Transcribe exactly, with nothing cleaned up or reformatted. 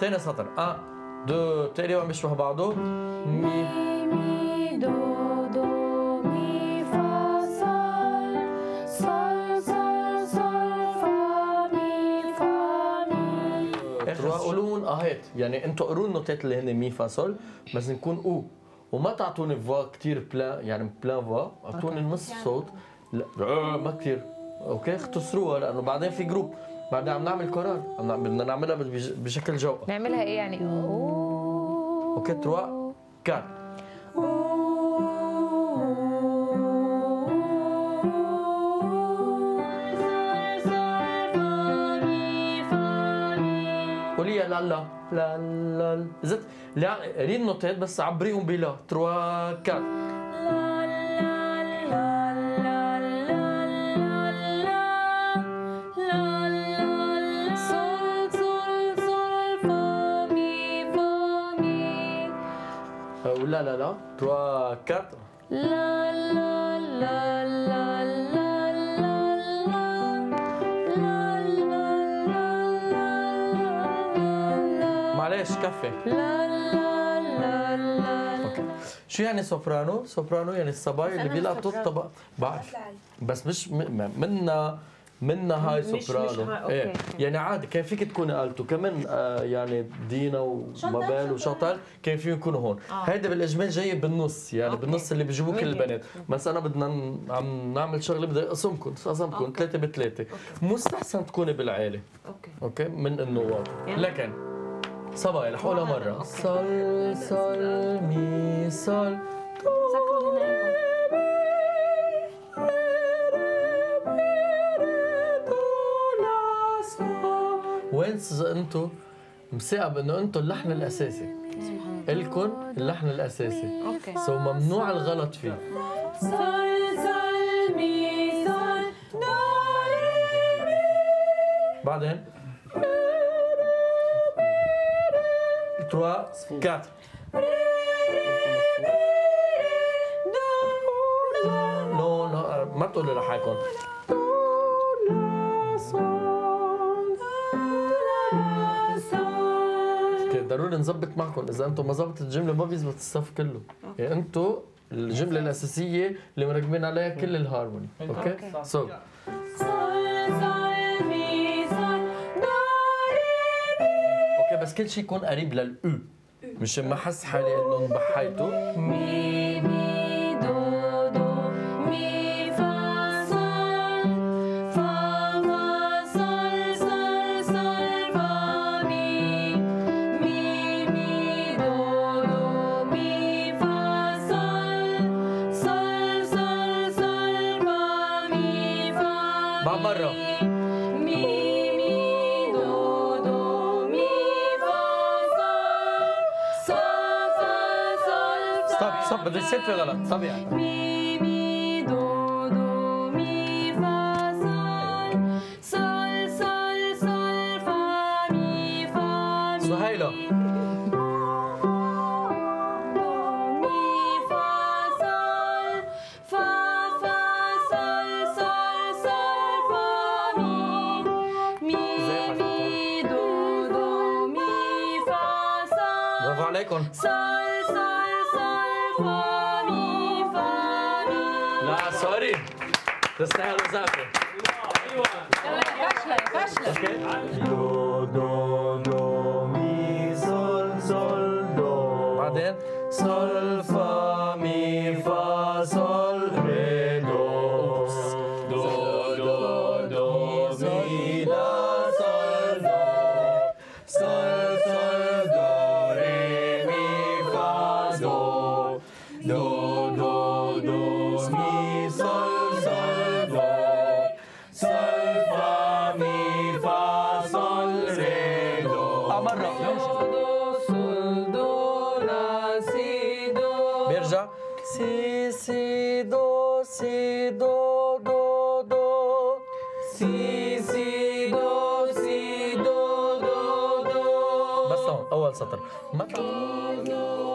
تاني سطر. أن دو تقريبا مش شبه بعضه. مي مي دو دو مي فا صل صل صل صل فا مي فا مي. اخوة قولون اهات، يعني انتوا قروا النوتات اللي هن مي فا صل، بس نكون او وما تعطوني فوا كثير بلان، يعني بلان فوا، اعطوني نص صوت. لا ما كثير. اوكي اختصروها لانه بعدين في جروب. بعدين عم نعمل قرار، بدنا نعملها بشكل جوقة. نعملها ايه يعني؟ اوه اوكي تروا كات قولي يا لالا لالا زت لا ريد نوتات بس عبريهم بلا تروا كات لا لا لا تروا كات لا لا لا لا لا لا لا معلش كفي لا لا لا لا. اوكي شو يعني سوبرانو؟ سوبرانو يعني الصبايا اللي بيلقطوا الطبق. بعرف بس مش منا منا هاي سوبرانو. ايه يعني عادي كان فيك تكوني التو كمان، آه يعني دينا ومبال وشطل كان فيهم يكونوا هون. آه. هيدا بالاجمال جاي بالنص، يعني أوكي. بالنص اللي بيجيبوه كل البنات، بس انا بدنا عم نعمل شغله بدي اقسمكم اقسمكم ثلاثه بثلاثه. مستحسن تكوني بالعائله. اوكي اوكي من انه واضح، لكن صبايا لحقولها مره صل صل مي صل وين انتم مساقب انه انتم اللحن الاساسي الكن اللحن الاساسي اوكي سو ممنوع الغلط فيه. بعدين ثلاثة أربعة نو نو ما تقولوا لحالكم ضروري نظبط معكم، إذا أنتم ما ظبطت الجملة ما بيزبط الصف كله، يعني أنتم الجملة الأساسية اللي مركبين عليها كل الهارموني، أوكي؟ سو أوكي بس كل شيء يكون قريب للأو مش ما أحس حالي إنه انبحيته. مي مي دو دو مي فا صل فا فا صل صل صل فا مي مي مي دو دو مي فا صل صل صل صل فا مي فا مع مرة صب بدي ست غلط طبيعي. مي مي دو دو مي فا صل صل صل صل فا مي فا مي سهيلة مي فا صل فا فا صل صل صل فا مي مي مي دو دو مي فا صل برافو عليكم. لا سوري تستاهل مسافة. ايوه فاشلة فاشلة. دو دو دو مي صل صل دو بعدين صل فا مي فا صل ري دو دو دو دو مي لا صل دو صل صل دو ري مي فا دو دو سي سي دو سي دو دو دو سي سي دو سي دو دو دو بس هون أول سطر ما